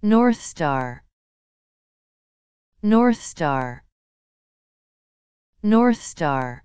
Northstar, northstar, northstar.